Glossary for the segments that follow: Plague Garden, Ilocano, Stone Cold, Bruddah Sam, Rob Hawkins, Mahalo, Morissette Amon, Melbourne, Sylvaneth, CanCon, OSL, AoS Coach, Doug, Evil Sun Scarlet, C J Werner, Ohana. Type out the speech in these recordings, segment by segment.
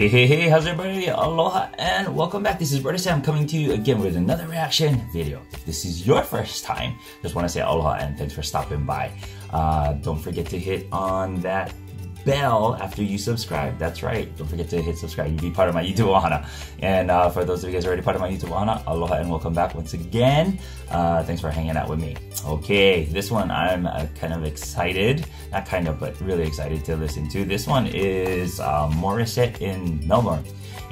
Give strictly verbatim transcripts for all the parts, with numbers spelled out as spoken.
Hey, hey, hey, how's everybody? Aloha and welcome back. This is Bruddah Sam coming to you again with another reaction video. If this is your first time, just want to say aloha and thanks for stopping by. Uh, don't forget to hit on that bell after you subscribe. That's right, don't forget to hit subscribe. You'll be part of my YouTube ohana. And uh, for those of you guys already part of my YouTube ohana, aloha and welcome back once again. Uh, thanks for hanging out with me. Okay, this one I'm uh, kind of excited, not kind of, but really excited to listen to. This one is uh, Morissette in Melbourne,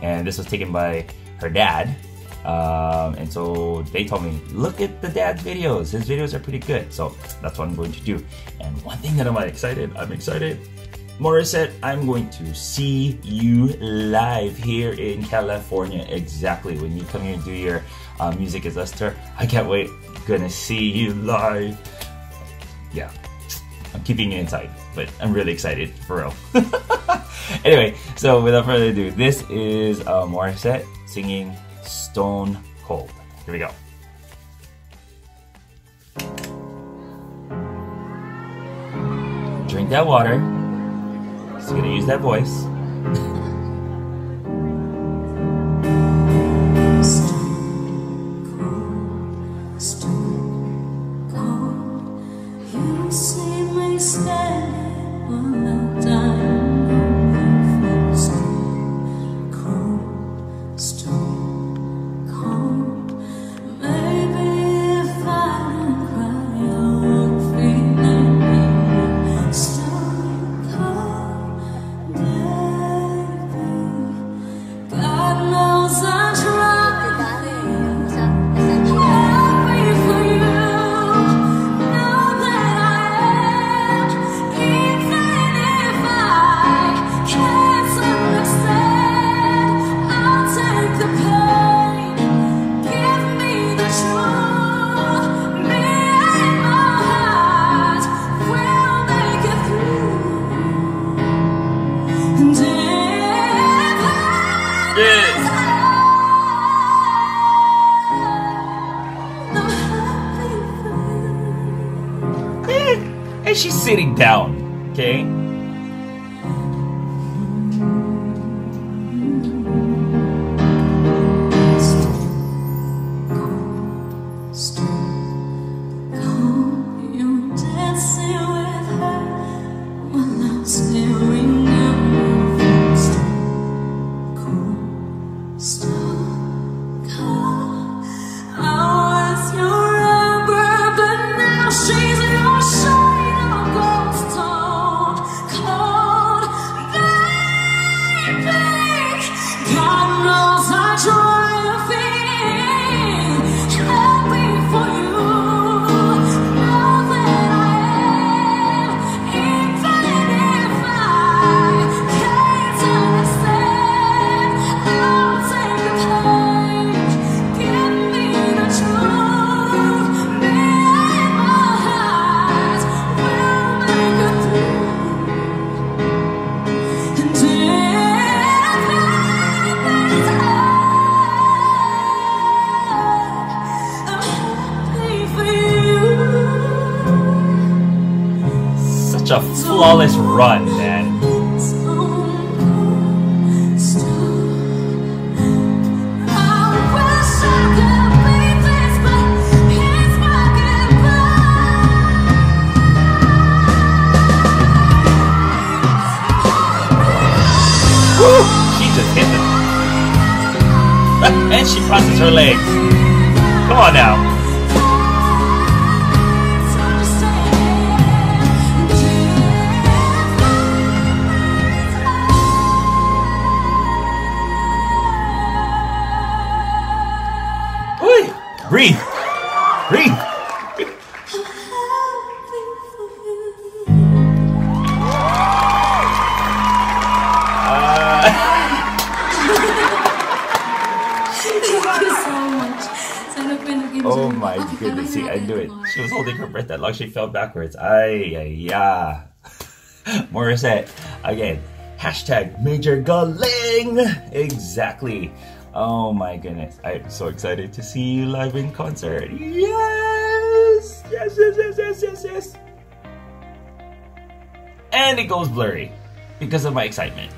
and this was taken by her dad. Um, and so they told me, look at the dad's videos. His videos are pretty good, so that's what I'm going to do. And one thing that I'm excited, I'm excited. Morissette, I'm going to see you live here in California exactly when you come here and do your uh, Music Is Us tour. I can't wait. Gonna see you live. Yeah, I'm keeping you inside, but I'm really excited for real. Anyway, so without further ado, this is uh, Morissette singing Stone Cold. Here we go. Drink that water. So you're gonna use that voice. Stone cold, stone cold. You see me standing on the dime. Stone cold, stone cold. Maybe if I don't cry, you'll look for me. Stone cold. And she's sitting down, okay? A flawless run, man. Woo! She just hit them. And she crosses her legs. Come on now. Breathe! Breathe! Uh, Thank you so much. Oh my goodness, see, I knew it. She was holding her breath that long, she fell backwards. Ay, ay, yeah. Morissette, again, hashtag Major Galing! Exactly. Oh my goodness, I'm so excited to see you live in concert. Yes! Yes, yes, yes, yes, yes, yes. And it goes blurry because of my excitement.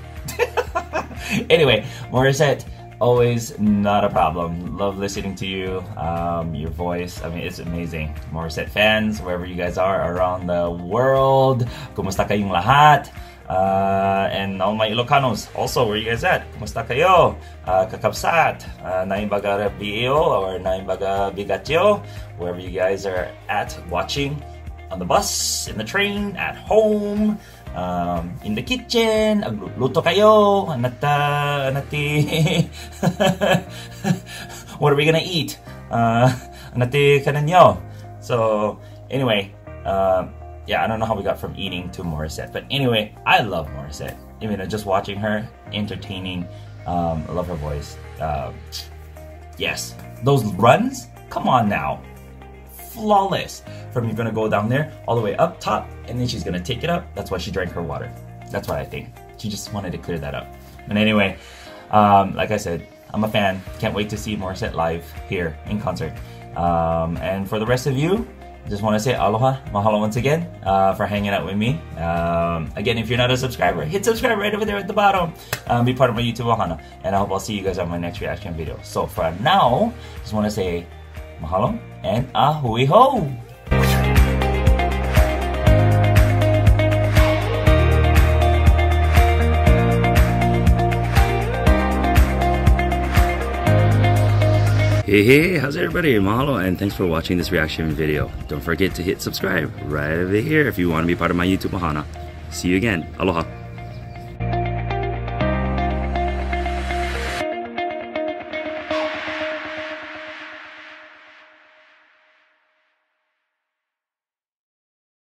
Anyway, Morissette, always not a problem. Love listening to you, um, your voice. I mean, it's amazing. Morissette fans, wherever you guys are around the world, kumusta kayong lahat? Uh, and all my Ilocanos, also, where you guys at? Kumusta kayo? Uh, kakapsat, uh, naimbaga bio or naimbaga bigatyo, wherever you guys are at, watching on the bus, in the train, at home. Um, in the kitchen, agluto kayo, nata, nati, what are we gonna eat? Uh, nati kananyo. So anyway, uh, yeah, I don't know how we got from eating to Morissette, but anyway, I love Morissette. I mean, just watching her, entertaining. Um, I love her voice. Uh, yes, those runs, come on now. Flawless. From you're gonna go down there all the way up top, and then she's gonna take it up. That's why she drank her water. That's what I think. She just wanted to clear that up. And anyway, um, like I said, I'm a fan. Can't wait to see Morissette live here in concert. Um, and for the rest of you, just want to say aloha, mahalo once again uh, for hanging out with me. Um, again, if you're not a subscriber, hit subscribe right over there at the bottom. Um, be part of my YouTube Ohana, and I hope I'll see you guys on my next reaction video. So for now, just want to say mahalo and ahui ho. Hey, hey, how's everybody? Mahalo, and thanks for watching this reaction video. Don't forget to hit subscribe right over here if you want to be part of my YouTube Ohana. See you again. Aloha.